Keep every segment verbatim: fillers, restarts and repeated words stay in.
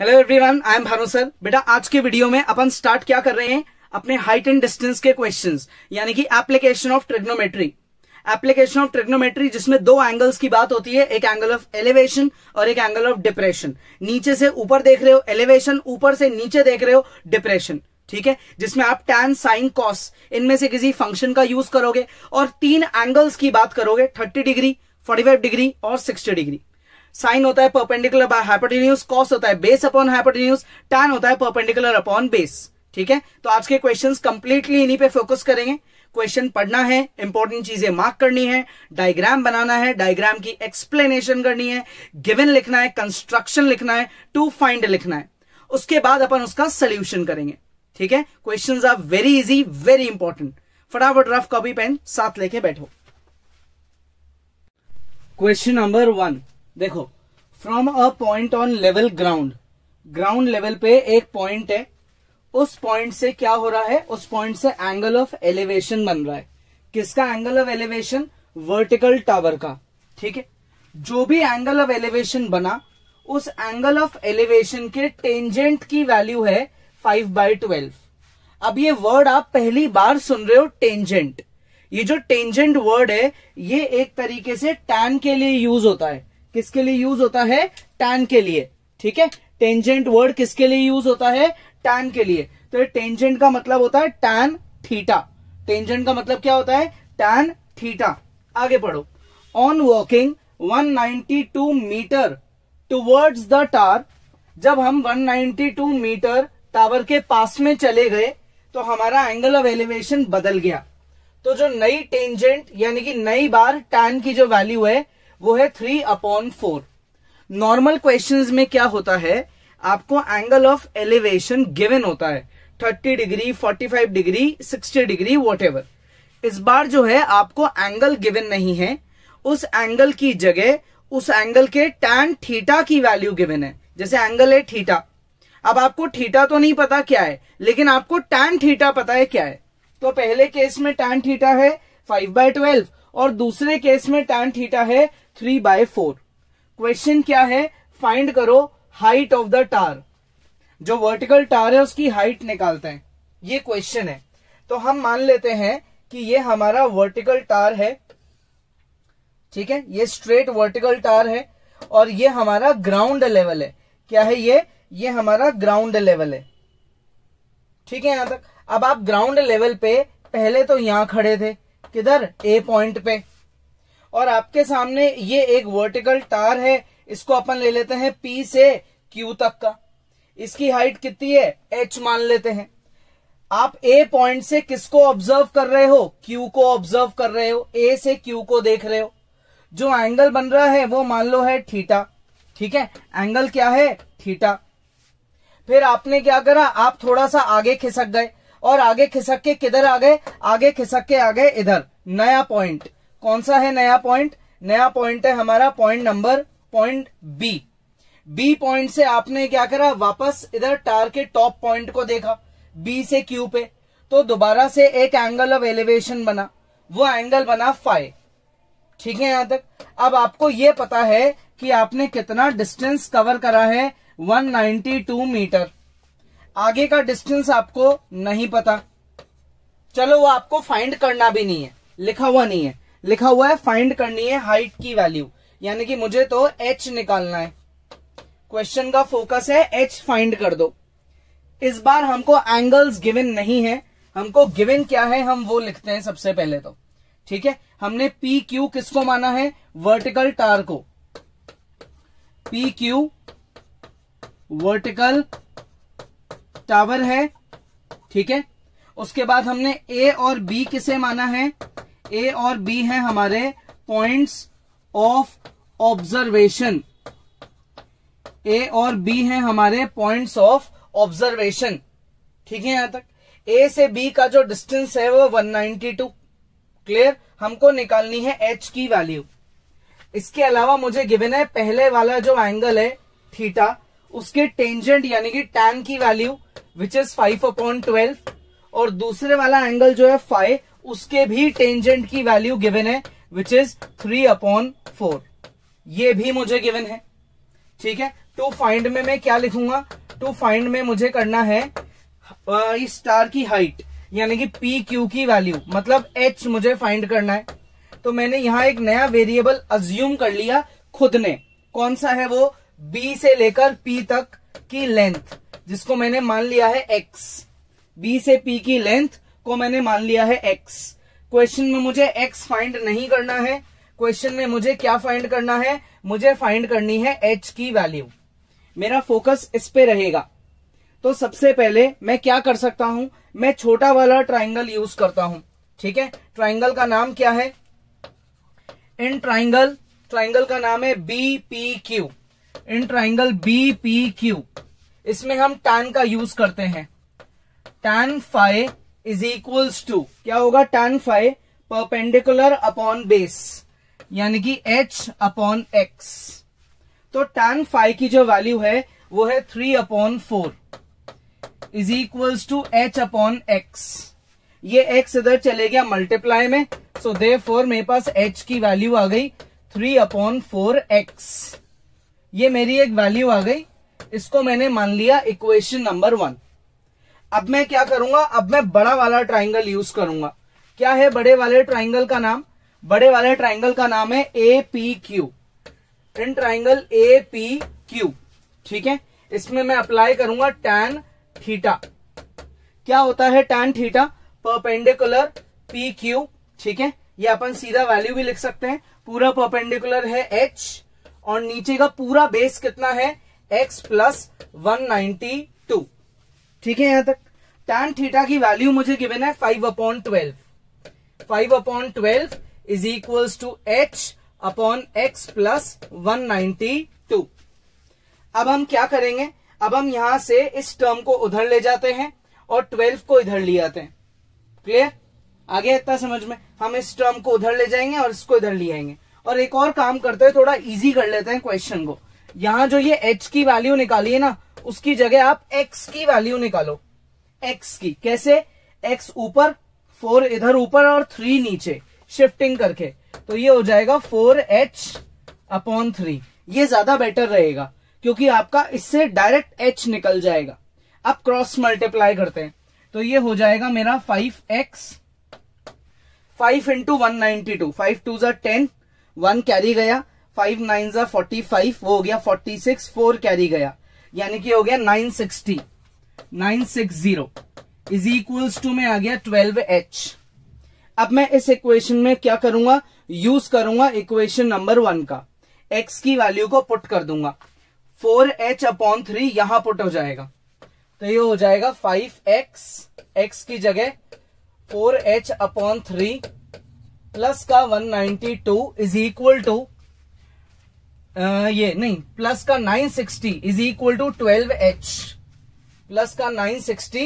Hello everyone, I am Bhanu sir बेटा। आज के वीडियो में अपन स्टार्ट क्या कर रहे हैं, अपने हाइट एंड डिस्टेंस के क्वेश्चंस, यानी कि application of trigonometry. Application of trigonometry जिसमें दो एंगल्स की बात होती है, एक एंगल ऑफ एलिवेशन और एक एंगल ऑफ डिप्रेशन। नीचे से ऊपर देख रहे हो एलिवेशन, ऊपर से नीचे देख रहे हो डिप्रेशन, ठीक है। जिसमें आप टैन, साइन, कॉस, इनमें से किसी फंक्शन का यूज करोगे और तीन एंगल्स की बात करोगे, thirty degree, forty five degree और सिक्सटी डिग्री। साइन होता है परपेंडिकुलर बाय हाइपोटेन्यूज, कॉस होता है बेस अपॉन हाइपोटेन्यूज, टैन होता है परपेंडिकुलर अपॉन बेस, ठीक है। तो आज के क्वेश्चंस कंप्लीटली इन्हीं पे फोकस करेंगे। क्वेश्चन पढ़ना है, इंपॉर्टेंट चीजें मार्क करनी है, डायग्राम बनाना है, डायग्राम की एक्सप्लेनेशन करनी है, गिवन लिखना है, कंस्ट्रक्शन लिखना है, टू फाइंड लिखना है, उसके बाद अपन उसका सोल्यूशन करेंगे, ठीक है। Questions are very easy, very important. फटाफट रफ कॉपी पेन साथ लेके बैठो। क्वेश्चन नंबर वन देखो, from a point on level ground, ground level पे एक पॉइंट है, उस पॉइंट से क्या हो रहा है, उस पॉइंट से एंगल ऑफ एलिवेशन बन रहा है। किसका angle of elevation, vertical tower का, ठीक है। जो भी एंगल ऑफ एलिवेशन बना उस एंगल ऑफ एलिवेशन के टेंजेंट की वैल्यू है फाइव बाई ट्वेल्व। अब ये वर्ड आप पहली बार सुन रहे हो, टेंजेंट। ये जो टेंजेंट वर्ड है ये एक तरीके से टैन के लिए यूज होता है। किसके लिए यूज होता है, टैन के लिए, ठीक है। टेंजेंट वर्ड किसके लिए यूज होता है, टैन के लिए। तो टेंजेंट का मतलब होता है टैन थीटा। टेंजेंट का मतलब क्या होता है, टैन थीटा। आगे पढ़ो, on walking one ninety two metre towards the tower. जब हम one ninety two metre tower के पास में चले गए तो हमारा एंगल ऑफ एलिवेशन बदल गया। तो जो नई टेंजेंट यानी कि नई बार टैन की जो वैल्यू है वो है three upon four. Normal questions में क्या होता है, आपको एंगल ऑफ एलिवेशन गिवन होता है, thirty degree, forty five degree, sixty degree, whatever. इस बार जो है आपको एंगल गिवन नहीं है, उस एंगल की जगह उस एंगल के टैन थीटा की वैल्यू गिवन है। जैसे एंगल है थीटा, अब आपको थीटा तो नहीं पता क्या है, लेकिन आपको टैन थीटा पता है क्या है। तो पहले केस में टैन थीटा है फाइव बाई ट्वेल्व और दूसरे केस में टैन थीटा है थ्री बाय फोर। क्वेश्चन क्या है, फाइंड करो हाइट ऑफ द टावर। जो वर्टिकल टावर है उसकी हाइट निकालते हैं, ये क्वेश्चन है। तो हम मान लेते हैं कि ये हमारा वर्टिकल टावर है, ठीक है। ये स्ट्रेट वर्टिकल टावर है और ये हमारा ग्राउंड लेवल है। क्या है ये, ये हमारा ग्राउंड लेवल है, ठीक है। यहां तक अब आप ग्राउंड लेवल पे पहले तो यहां खड़े थे, किधर, ए पॉइंट पे, और आपके सामने ये एक वर्टिकल टावर है। इसको अपन ले लेते हैं पी से क्यू तक का, इसकी हाइट कितनी है, एच मान लेते हैं। आप ए पॉइंट से किसको ऑब्जर्व कर रहे हो, क्यू को ऑब्जर्व कर रहे हो, ए से क्यू को देख रहे हो। जो एंगल बन रहा है वो मान लो है थीटा, ठीक है। एंगल क्या है, थीटा। फिर आपने क्या करा, आप थोड़ा सा आगे खिसक गए और आगे खिसक के किधर आ गए, आगे खिसक के आ गए इधर, नया पॉइंट। कौन सा है नया पॉइंट, नया पॉइंट है हमारा point number point B. B point से आपने क्या करा, वापस इधर टावर के टॉप पॉइंट को देखा, बी से क्यू पे। तो दोबारा से एक एंगल ऑफ एलिवेशन बना, वो एंगल बना फाई, ठीक है। यहां तक अब आपको ये पता है कि आपने कितना डिस्टेंस कवर करा है, वन नाइंटी टू मीटर। आगे का डिस्टेंस आपको नहीं पता, चलो वो आपको फाइंड करना भी नहीं है, लिखा हुआ नहीं है, लिखा हुआ है फाइंड करनी है हाइट की वैल्यू, यानी कि मुझे तो एच निकालना है। क्वेश्चन का फोकस है एच फाइंड कर दो। इस बार हमको एंगल्स गिवन नहीं है, हमको गिवन क्या है हम वो लिखते हैं सबसे पहले तो, ठीक है। हमने पी क्यू किसको माना है, वर्टिकल टावर को, पी क्यू वर्टिकल टावर है, ठीक है। उसके बाद हमने ए और बी किसे माना है, ए और बी है हमारे पॉइंट्स ऑफ ऑब्जर्वेशन, ए और बी है हमारे पॉइंट्स ऑफ ऑब्जर्वेशन, ठीक है। यहां तक ए से बी का जो डिस्टेंस है वो वन नाइंटी टू, क्लियर। हमको निकालनी है एच की वैल्यू। इसके अलावा मुझे गिवन है पहले वाला जो एंगल है थीटा, उसके टेंजेंट यानी कि टैन की value which is five upon twelve, और दूसरे वाला एंगल जो है फाई, उसके भी टेंजेंट की वैल्यू गिवन है which is three upon four. ये भी मुझे गिवन है, ठीक है। टू फाइंड में मैं क्या लिखूंगा, टू फाइंड में मुझे करना है इस स्टार की हाइट यानी कि पी क्यू की वैल्यू, मतलब एच मुझे फाइंड करना है। तो मैंने यहाँ एक नया वेरिएबल अज्यूम कर लिया खुद ने, कौन सा है वो, बी से लेकर पी तक की लेंथ, जिसको मैंने मान लिया है एक्स। बी से पी की लेंथ को मैंने मान लिया है एक्स। क्वेश्चन में मुझे एक्स फाइंड नहीं करना है, क्वेश्चन में मुझे क्या फाइंड करना है, मुझे फाइंड करनी है एच की वैल्यू। मेरा फोकस इस पे रहेगा। तो सबसे पहले मैं क्या कर सकता हूं, मैं छोटा वाला ट्राइंगल यूज करता हूं, ठीक है। ट्राइंगल का नाम क्या है, इन ट्राइंगल, ट्राइंगल का नाम है B P Q. In triangle B P Q, इसमें हम tan का यूज करते हैं। tan phi is equals to क्या होगा, tan phi perpendicular upon base यानी कि h अपॉन x। तो tan फाइ की जो वैल्यू है वो है three upon four is equals to H upon X. ये x इधर चले गया मल्टीप्लाई में, सो देयरफॉर मेरे पास h की वैल्यू आ गई थ्री अपॉन फोर एक्स। ये मेरी एक वैल्यू आ गई, इसको मैंने मान लिया इक्वेशन नंबर वन। अब मैं क्या करूंगा, अब मैं बड़ा वाला ट्राइंगल यूज करूंगा। क्या है बड़े वाले ट्राइंगल का नाम, बड़े वाले ट्राइंगल का नाम है A P Q. In triangle A P Q, ठीक है। इसमें मैं अप्लाई करूंगा tan थीटा। क्या होता है tan theta, perpendicular P Q, ठीक है। ये अपन सीधा वैल्यू भी लिख सकते हैं, पूरा परपेंडिकुलर है h और नीचे का पूरा बेस कितना है x plus one ninety two, ठीक है। यहां तक tan थीटा की वैल्यू मुझे गिवन है five upon twelve. Five upon twelve is equals to H upon X plus one ninety two. अब हम क्या करेंगे, अब हम यहां से इस टर्म को उधर ले जाते हैं और ट्वेल्व को इधर ले आते हैं। क्लियर आ गया इतना समझ में। हम इस टर्म को उधर ले जाएंगे और इसको इधर ले आएंगे। और एक और काम करते हैं, थोड़ा इजी कर लेते हैं क्वेश्चन को। यहां जो ये h की वैल्यू निकाली है ना, उसकी जगह आप x की वैल्यू निकालो। x की कैसे, x ऊपर, फोर इधर ऊपर और थ्री नीचे शिफ्टिंग करके, तो ये हो जाएगा फोर एच अपॉन थ्री। ये ज्यादा बेटर रहेगा क्योंकि आपका इससे डायरेक्ट h निकल जाएगा। अब क्रॉस मल्टीप्लाई करते हैं, तो ये हो जाएगा मेरा five X, five into one ninety two, five two जार टेन, वन कैरी गया, फाइव नाइन जा फोर्टी फाइव, वो हो गया फोर्टी सिक्स, फोर कैरी गया यानी कि हो गया nine sixty, nine six zero is equals to में आ गया ट्वेल्व एच। अब मैं इस इक्वेशन में क्या करूंगा, यूज करूंगा इक्वेशन नंबर वन का, x की वैल्यू को पुट कर दूंगा। फोर एच अपॉन थ्री यहां पुट हो जाएगा, तो ये हो जाएगा फाइव एक्स, एक्स की जगह four H upon three plus का one ninety two is equal to Uh, ये नहीं, प्लस का nine sixty is equal to twelve H, plus का nine sixty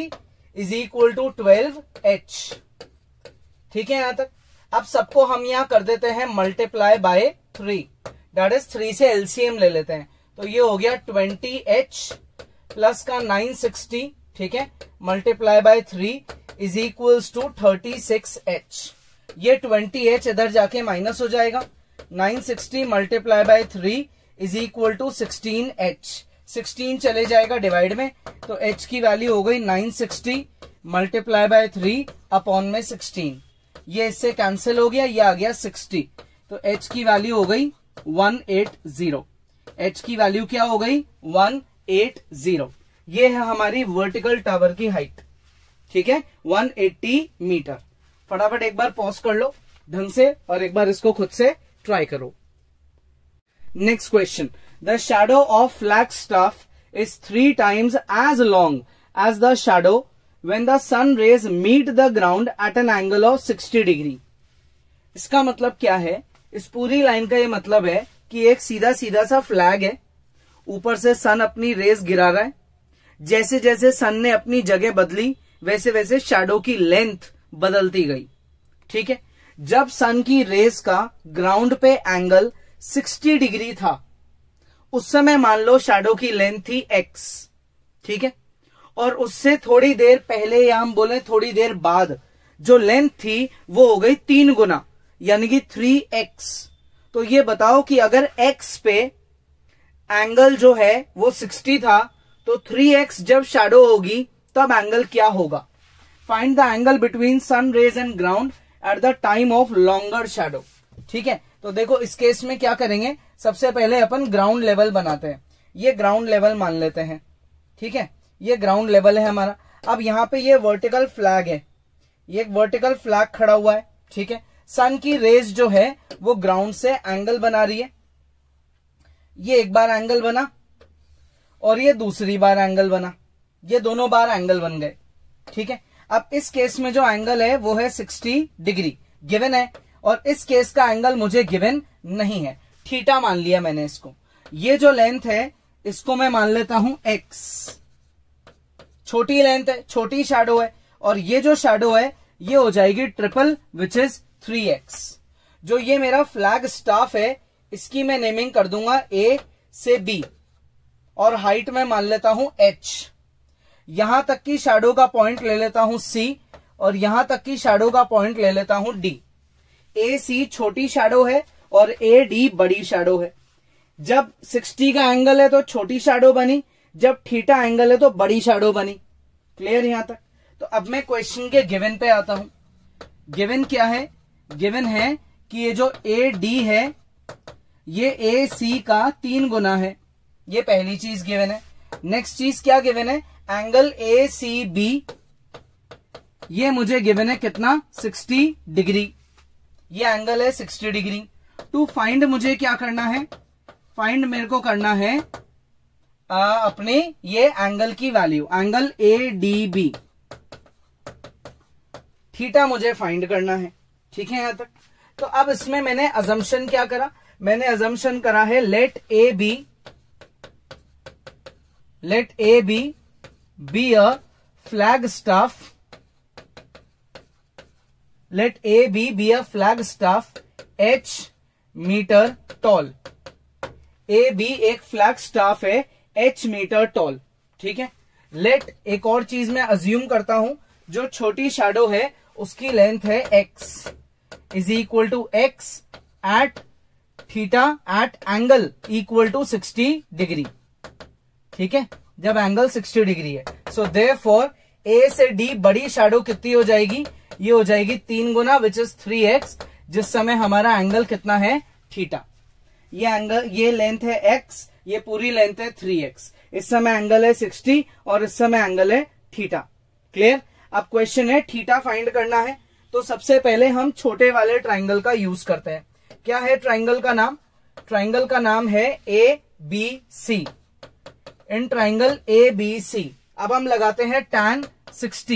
is equal to twelve H, ठीक है। यहां तक अब सबको हम यहां कर देते हैं multiply by three, that is three से एलसीएम ले लेते हैं, तो ये हो गया ट्वेंटी एच प्लस का नाइन सिक्सटी, ठीक है, multiply by three is equals to thirty six H. ये ट्वेंटी एच इधर जाके माइनस हो जाएगा, nine sixty multiply by three is equal to sixteen H. Sixteen चले जाएगा डिवाइड में, तो h की वैल्यू हो गई nine sixty multiply by three upon में सिक्सटीन, ये इससे कैंसिल हो गया, ये आ गया सिक्सटी, तो h की वैल्यू हो गई वन एटी, h की वैल्यू क्या हो गई वन एटी। ये है हमारी वर्टिकल टावर की हाइट, ठीक है, वन एटी मीटर। फटाफट एक बार पॉज कर लो ढंग से और एक बार इसको खुद से ट्राई करो। Next question, the shadow of flag staff is three times as long as the shadow when the sun rays meet the ground at an angle of sixty degree. इसका मतलब क्या है, इस पूरी लाइन का यह मतलब है कि एक सीधा सीधा सा फ्लैग है, ऊपर से सन अपनी रेज गिरा रहा है, जैसे जैसे सन ने अपनी जगह बदली वैसे वैसे शैडो की लेंथ बदलती गई, ठीक है। जब सन की रेस का ग्राउंड पे एंगल सिक्सटी डिग्री था, उस समय मान लो शैडो की लेंथ थी x, ठीक है। और उससे थोड़ी देर पहले या हम बोले थोड़ी देर बाद जो लेंथ थी वो हो गई तीन गुना यानी कि थ्री एक्स। तो ये बताओ कि अगर x पे एंगल जो है वो सिक्सटी था, तो थ्री एक्स जब शैडो होगी तब एंगल क्या होगा? Find the angle between sun rays and ground at the time of longer shadow. ठीक है, तो देखो इस केस में क्या करेंगे, सबसे पहले अपन ग्राउंड लेवल बनाते हैं। ये ग्राउंड लेवल मान लेते हैं, ठीक है, ये ग्राउंड लेवल है हमारा। अब यहाँ पे ये वर्टिकल फ्लैग है, ये वर्टिकल फ्लैग खड़ा हुआ है, ठीक है। सन की रेज जो है वो ग्राउंड से एंगल बना रही है। ये एक बार एंगल बना और ये दूसरी बार एंगल बना, ये दोनों बार एंगल बन गए, ठीक है। अब इस केस में जो एंगल है वो है साठ डिग्री गिवन है, और इस केस का एंगल मुझे गिवन नहीं है, थीटा मान लिया मैंने इसको। ये जो लेंथ है इसको मैं मान लेता हूं एक्स, छोटी लेंथ है, छोटी शैडो है, और ये जो शैडो है ये हो जाएगी triple which is three X. जो ये मेरा फ्लैग स्टाफ है इसकी मैं नेमिंग कर दूंगा ए से बी, और हाइट में मान लेता हूं एच। यहां तक की शैडो का पॉइंट ले लेता हूं सी, और यहां तक की शैडो का पॉइंट ले लेता हूं डी। ए सी छोटी शैडो है और ए डी बड़ी शैडो है। जब साठ का एंगल है तो छोटी शैडो बनी, जब थीटा एंगल है तो बड़ी शैडो बनी। क्लियर यहां तक? तो अब मैं क्वेश्चन के गिवन पे आता हूं। गिवन क्या है? गिवन है कि ये जो ए डी है ये ए सी का तीन गुना है, ये पहली चीज गिवन है। नेक्स्ट चीज क्या गिवन है? एंगल ए सी बी ये मुझे गिवन है कितना? साठ डिग्री, ये एंगल है साठ डिग्री। टू फाइंड मुझे क्या करना है? फाइंड मेरे को करना है आ, अपने ये एंगल की value, angle A D B, theta मुझे फाइंड करना है, ठीक है यहां तक। तो अब इसमें मैंने अजम्पशन क्या करा? मैंने अजम्पशन करा है let A B let A B B a flag staff let A B B a flag staff H meter tall. A B एक फ्लैग स्टाफ है एच मीटर टॉल, ठीक है। लेट एक और चीज मैं अज्यूम करता हूं, जो छोटी शैडो है उसकी लेंथ है X is equal to X at theta at angle equal to साठ डिग्री, ठीक है, जब एंगल साठ डिग्री है। सो देयरफॉर ए से डी बड़ी शैडो कितनी हो जाएगी? ये हो जाएगी तीन गुना विच इज थ्री एक्स, जिस समय हमारा एंगल कितना है? थीटा। ये एंगल, ये लेंथ है एक्स, ये पूरी लेंथ है थ्री एक्स, इस समय एंगल है साठ और इस समय एंगल है थीटा। क्लियर? अब क्वेश्चन है थीटा फाइंड करना है, तो सबसे पहले हम छोटे वाले ट्राइंगल का यूज करते हैं। क्या है ट्राइंगल का नाम? ट्राइंगल का नाम है A B C. In triangle A B C अब हम लगाते हैं टैन साठ।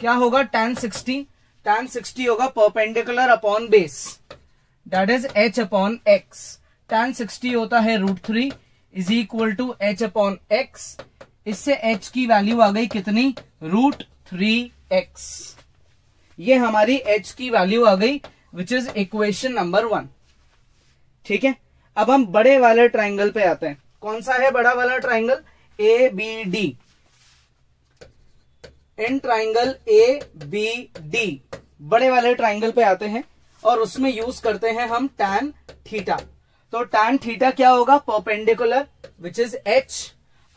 क्या होगा टैन साठ? टैन साठ होगा perpendicular upon base, that is h upon x। Tan साठ होता है root three is equal to H upon X, इससे h की वैल्यू आ गई कितनी? Root three X. ये हमारी h की वैल्यू आ गई which is equation number one, ठीक है। अब हम बड़े वाले ट्राइंगल पे आते हैं। कौन सा है बड़ा वाला triangle? A B D. In triangle A B D बड़े वाले ट्राइंगल पे आते हैं और उसमें यूज करते हैं हम टैन थीटा। तो टैन थीटा क्या होगा? Perpendicular which is H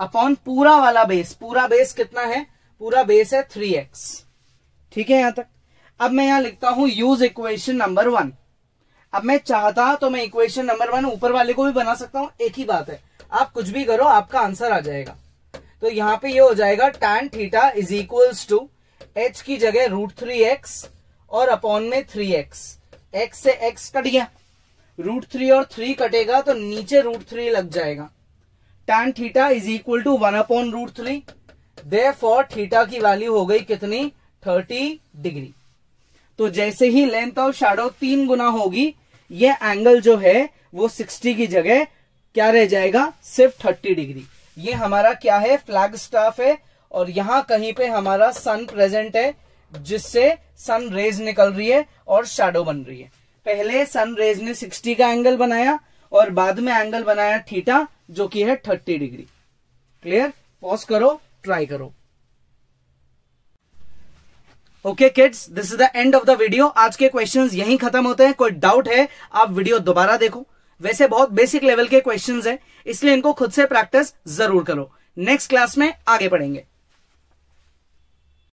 upon पूरा वाला बेस। पूरा बेस कितना है? पूरा बेस है थ्री एक्स, ठीक है यहां तक। अब मैं यहां लिखता हूं यूज इक्वेशन नंबर वन। अब मैं चाहता तो मैं इक्वेशन नंबर वन ऊपर वाले को भी बना सकता हूं, एक ही बात है, आप कुछ भी करो आपका आंसर आ जाएगा। तो यहाँ पे ये हो जाएगा tan theta is equals to H की जगह रूट थ्री एक्स और अपॉन में थ्री एक्स, एक्स से एक्स कट गया, रूट थ्री और थ्री कटेगा तो नीचे रूट थ्री लग जाएगा। Tan theta is equal to one upon root three, therefore theta की वैल्यू हो गई कितनी? Thirty degree. तो जैसे ही लेंथ ऑफ शैडो तीन गुना होगी, ये एंगल जो है वो सिक्सटी की जगह क्या रह जाएगा? सिर्फ थर्टी डिग्री। ये हमारा क्या है? फ्लैग स्टाफ है, और यहां कहीं पे हमारा सन प्रेजेंट है जिससे सन रेज निकल रही है और शैडो बन रही है। पहले सन रेज ने साठ का एंगल बनाया और बाद में एंगल बनाया थीटा जो कि है थर्टी डिग्री। क्लियर? पॉज करो, ट्राई करो। Okay kids, this is the end of the video. आज के क्वेश्चंस यहीं खत्म होते हैं। कोई डाउट है आप वीडियो दोबारा देखो। वैसे बहुत बेसिक लेवल के क्वेश्चंस हैं, इसलिए इनको खुद से प्रैक्टिस जरूर करो। नेक्स्ट क्लास में आगे पढ़ेंगे।